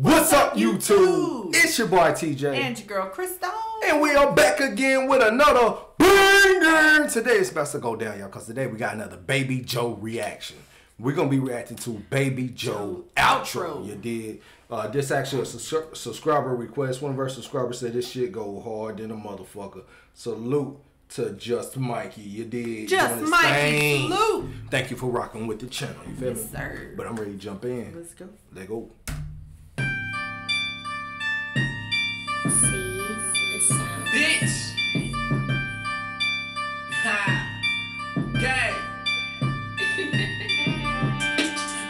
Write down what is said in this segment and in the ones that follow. What's up, YouTube? It's your boy TJ. And your girl Crystal. And we are back again with another banger. Today it's about to go down, y'all, because today we got another Baby Joe reaction. We're going to be reacting to Baby Joe outro. You did. This actually a subscriber request. One of our subscribers said this shit go hard than a motherfucker. Salute to Just Mikey. You did. Just Mikey, salute. Thank you for rocking with the channel. You feel me? Yes, sir. But I'm ready to jump in. Let's go. Let go. Bitch! Ha! Gang!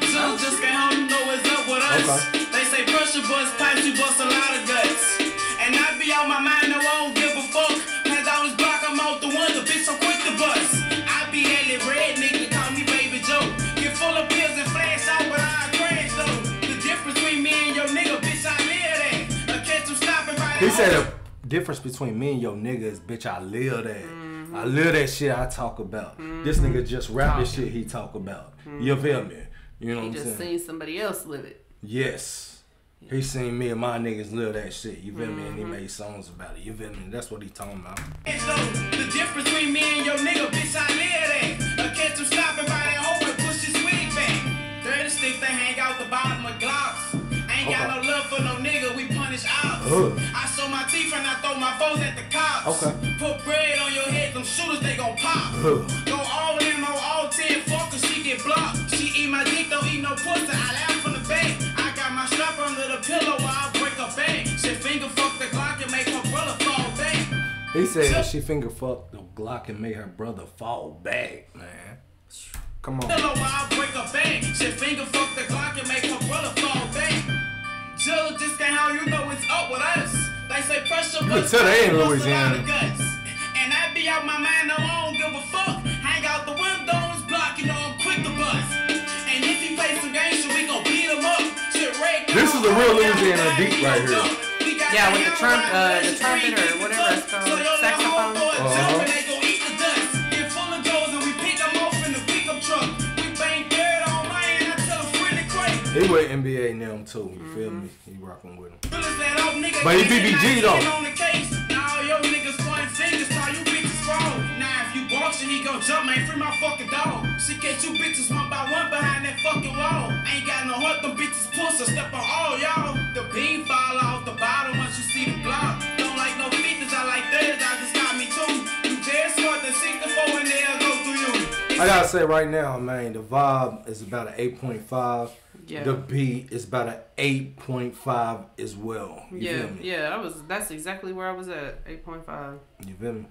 Some just can't help you know what's up with us. Okay. They say pressure bust pipes, you bust a lot of guts. And I be on my mind, no, I won't give a fuck. Cause I was block, I'm out the window, bitch, I'm quick to bust. I be hella red, nigga, call me Baby Joe. Get full of pills and flash out, but I crash though. The difference between me and your nigga, bitch, I live that. I'll catch him stopping right now. Difference between me and your nigga is, bitch, I live that. Mm-hmm. I live that shit I talk about. Mm-hmm. This nigga just rap the shit he talk about. Mm-hmm. You feel me? You know what I'm saying? He just seen somebody else live it. Yes. Yeah. He seen me and my niggas live that shit. You feel me? And he made songs about it. You feel me? That's what he talking about. So, the difference between me and your nigga, bitch, I live that. I catch him stopping by that hole and push his wig back. Dirty sticks that hang out the bottom of Glocks. I ain't got no love for no nigga. We punish ops. I saw my teeth and I throw my foes at the cops. Put bread on your head, them shooters they gon' pop. Go all in on all 10, fuck her, she get blocked. She eat my dick, don't eat no pussy. I laugh from the back. I got my strap under the pillow while I break her back. She finger fuck the Glock and make her brother fall back. He said she finger fuck the Glock and made her brother fall back, man. Come on. Pillow while I break her back. She finger fuck the Glock and make her brother fall back. Jill, just can't how you know it's up with us. They say pressure bust the guts. And I be out my mind, no, I don't give a fuck. Hang out the windows, block, you know I'm quick to bust. And if he play some games, we gon' beat him up. This is a real Louisiana beat right here. Yeah, with the trumpet or whatever it's called, saxophone. They gon' eat the dust. Get full of goals and we pick them off in the pickup truck. We bang dirt all night and I tell them really crazy. They were NBA now too, you feel me? He rocking with him. But he BBG though. Now your niggas point fingers, now you bitches fall. Now if you boxing, he gon' jump, man, free my fucking dog. She catch you bitches one by one behind that fucking wall. Ain't got no heart, them bitches push or step on all y'all. The beam fall off the bottom once you see the block. Don't like no 50s, I like 30s, I just got me too. You dare smart than 64 and they'll go through you. I gotta say right now, man, the vibe is about an 8.5. Yeah. The beat is about an 8.5 as well. You feel me? Yeah, that's exactly where I was at, 8.5. You feel me?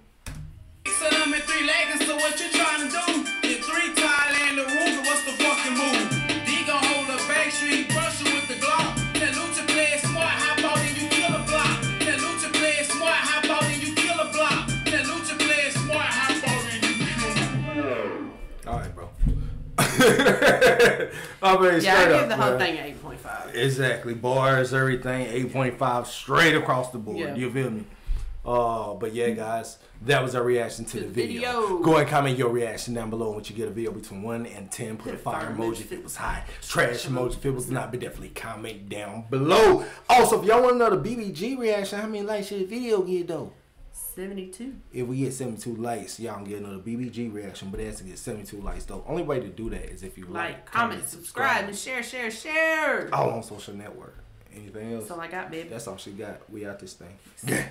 So I'm in 3 legs, so what you trying to do? Get 3 tile and the roof, what's the fucking move? D gon' hold a back street, brush you with the Glock. Tell Lucha play smart, hop out and you kill a block. Tell Lucha play smart, hop out and you kill a block. Tell Lucha play smart, hop out and you kill a block. Alright, bro. I give the whole thing an 8.5. Exactly. Bars, everything, 8.5 straight across the board. Yeah. You feel me? But yeah, guys, that was our reaction to the video. Go and comment your reaction down below. Once you get a video between 1 and 10, put a fire emoji if it was hot, trash emoji if it was not, but definitely comment down below. Also, if y'all want another BBG reaction, how many likes should the video get though? 72. If we get 72 likes, y'all can get another BBG reaction, but it has to get 72 likes though. Only way to do that is if you like, comment, subscribe, and share. All on social network. Anything else? That's all I got, baby. That's all she got. We out this thing.